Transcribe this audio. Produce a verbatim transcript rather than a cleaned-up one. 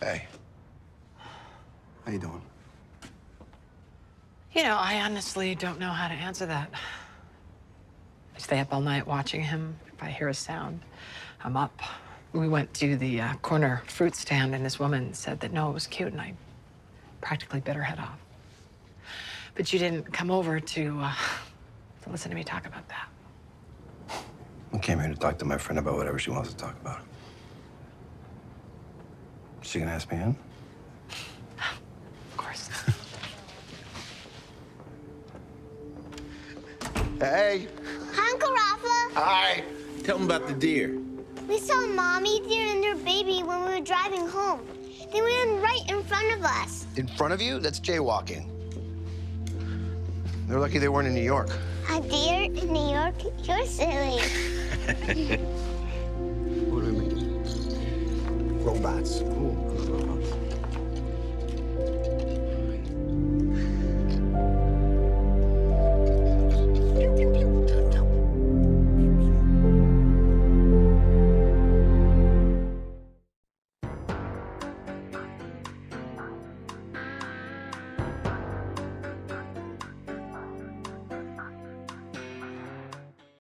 Hey. How you doing? You know, I honestly don't know how to answer that. I stay up all night watching him. If I hear a sound, I'm up. We went to the uh, corner fruit stand, and this woman said that Noah was cute, and I practically bit her head off. But you didn't come over to, uh, to listen to me talk about that. I came here to talk to my friend about whatever she wants to talk about. Is she gonna ask me in? Of course. Hey. Hi, Uncle Rafa. Hi. Tell them about the deer. We saw Mommy Deer and their baby when we were driving home. They went right in front of us. In front of you? That's jaywalking. They're lucky they weren't in New York. A deer in New York? You're silly. What do we make? Robots. Cool.